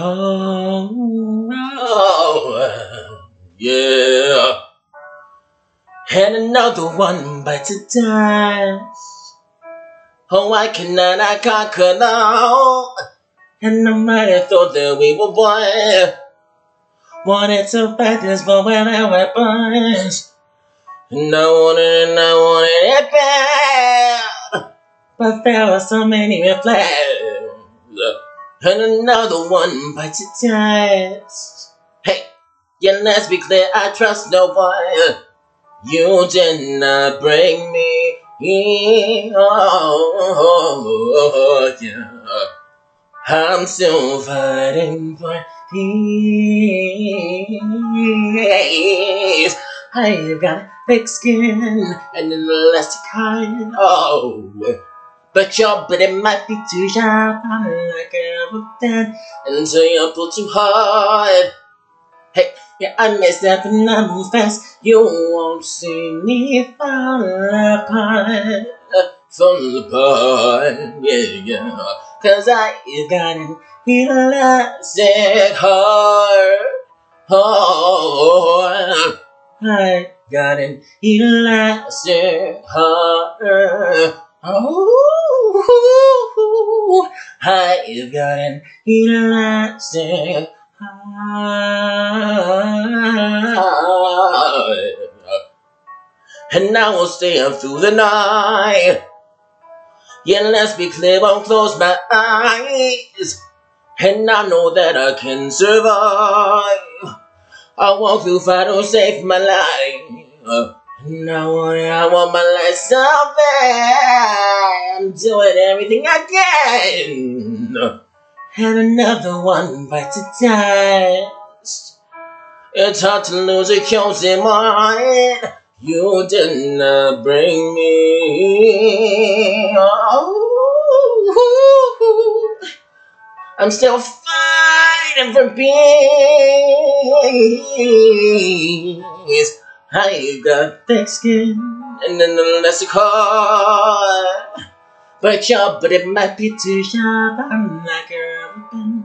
Oh, yeah. And another one bites the dust. Oh, I cannot, I conquer now. And no matter thought that we were born, wanted to fight this, but when I went burns, and I wanted it bad. But there were so many red flags, and another one bites the dust. Hey, yeah, let's be clear, I trust no one. You did not bring me in. Oh, yeah. I'm still fighting for peace. I've got thick skin and an elastic heart. Oh, but your body might be too sharp. I'm like a rope down until you pull too hard. Hey, yeah, I messed up and I move fast. You won't see me fall apart. Fall apart, yeah. Cause I've got an elastic heart. Oh, I got an elastic heart. Oh, I've got an elastic heart. And I will stay up through the night. Yeah, let's be clear, I'll close my eyes. And I know that I can survive. I walk through fire to save my life. And I want my life so bad. I'm doing everything I can. And another one bites the dust. It's hard to lose a cozy mind. You did not bring me. Oh, I'm still fighting for peace. I got thick skin and an elastic heart. But your body might be too sharp. I'm like a ribbon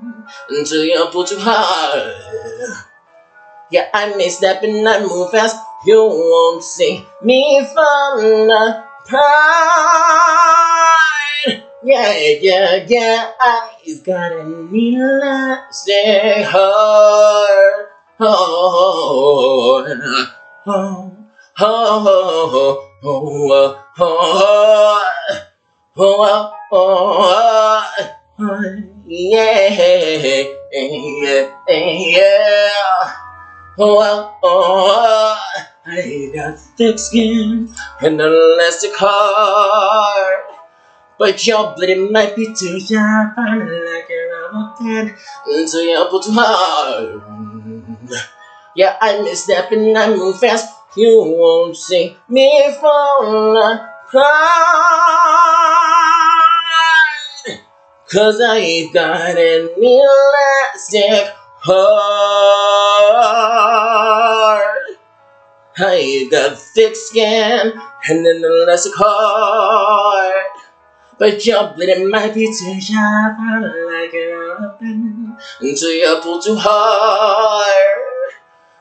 until you pull too hard. Yeah, I may step and I move fast. You won't see me fall apart. Yeah. I've got an elastic heart. Oh, I got thick skin and an elastic heart. But your bleeding might be too sharp. I'm like a rubber band until you pull too hard. Yeah, I misstep and I move fast. You won't see me fall apart. Cause I've got an elastic heart. I've got thick skin and an elastic heart. But your bleeding might be too sharp. I'm like a weapon until you pull too hard.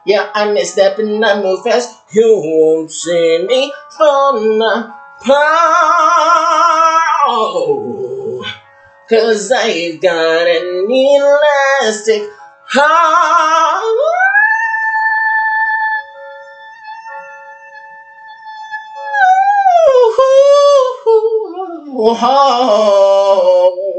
Yeah, I misstep and I move fast. You won't see me fall apart. Cause I've got an elastic heart. Oh.